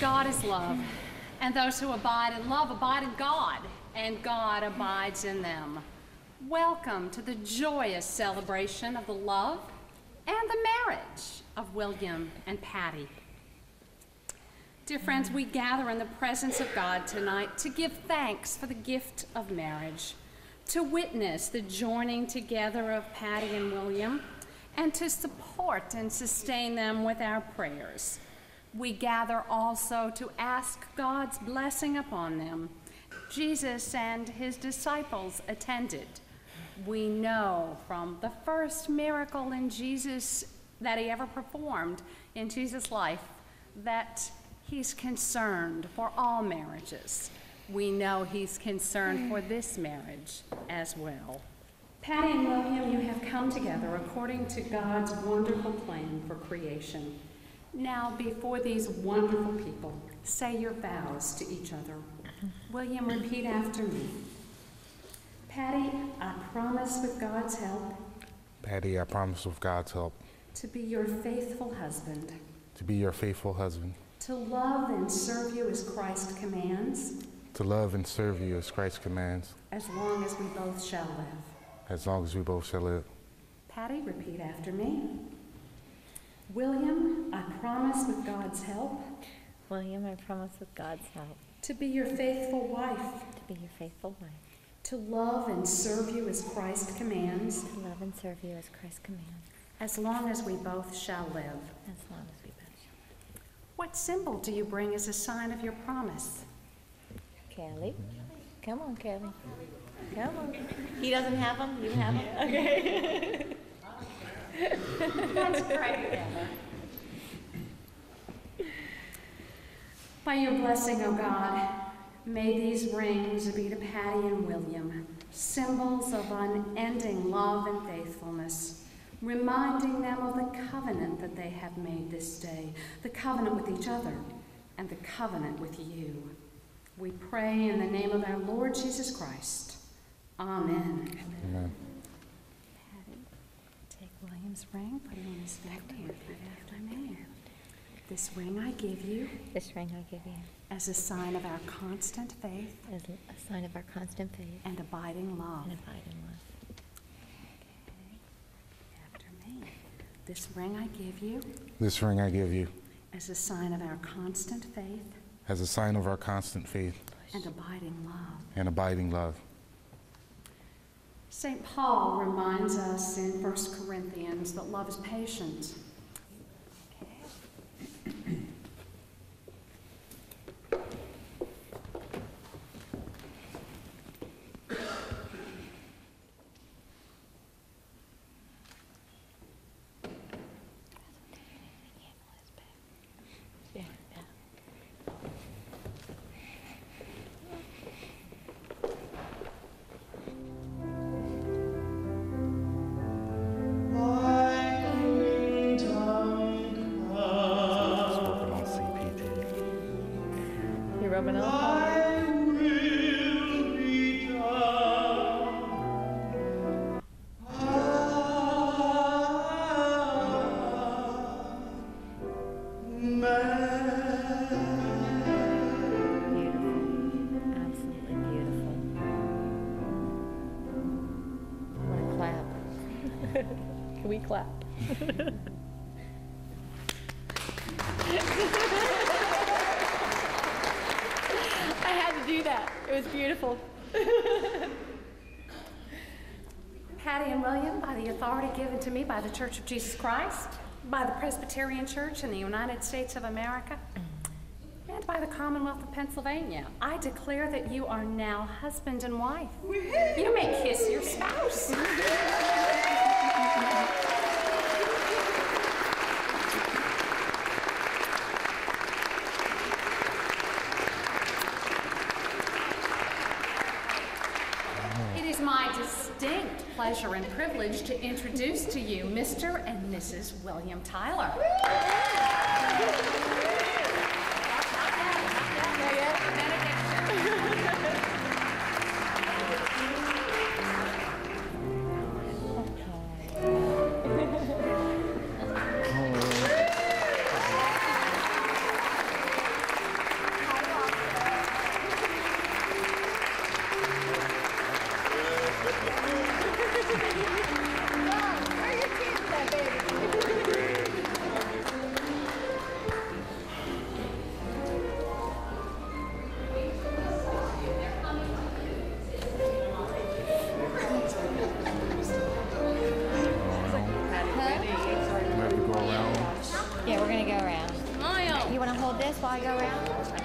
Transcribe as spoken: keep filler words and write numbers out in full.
God is love, and those who abide in love abide in God, and God abides in them. Welcome to the joyous celebration of the love and the marriage of William and Patty. Dear friends, we gather in the presence of God tonight to give thanks for the gift of marriage, to witness the joining together of Patty and William, and to support and sustain them with our prayers. We gather also to ask God's blessing upon them. Jesus and his disciples attended. We know from the first miracle in Jesus that he ever performed in Jesus' life that he's concerned for all marriages. We know he's concerned for this marriage as well. Patty and William, you have come together according to God's wonderful plan for creation. Now, before these wonderful people, say your vows to each other. William, repeat after me. Patty, I promise with God's help. Patty, I promise with God's help. To be your faithful husband. To be your faithful husband. To love and serve you as Christ commands. To love and serve you as Christ commands. As long as we both shall live. As long as we both shall live. Patty, repeat after me. William, I promise with God's help. William, I promise with God's help. To be your faithful wife. To be your faithful wife. To love and serve you as Christ commands. To love and serve you as Christ commands. As long as we both shall live. As long as we both shall live. What symbol do you bring as a sign of your promise? Kelly. Come on, Kelly. Come on. He doesn't have them? You have them? Okay. Let's pray together. By your blessing, O God, may these rings be to Patty and William, symbols of unending love and faithfulness, reminding them of the covenant that they have made this day, the covenant with each other, and the covenant with you. We pray in the name of our Lord Jesus Christ. Amen. Amen. Patty, take William's ring, put it on his neck, and repeat after me. This ring I give you. This ring I give you. As a sign of our constant faith. As a sign of our constant faith. And abiding love. And abiding love. Okay. After me. This ring I give you. This ring I give you. As a sign of our constant faith. As a sign of our constant faith. And abiding love. And abiding love. Saint Paul reminds us in First Corinthians that love is patient. To me by the Church of Jesus Christ, by the Presbyterian Church in the United States of America, and by the Commonwealth of Pennsylvania, I declare that you are now husband and wife. You may kiss your spouse. Pleasure and privilege to introduce to you Mister and Missus William Tyler. Yeah, we're going to go around. You want to hold this while I go around?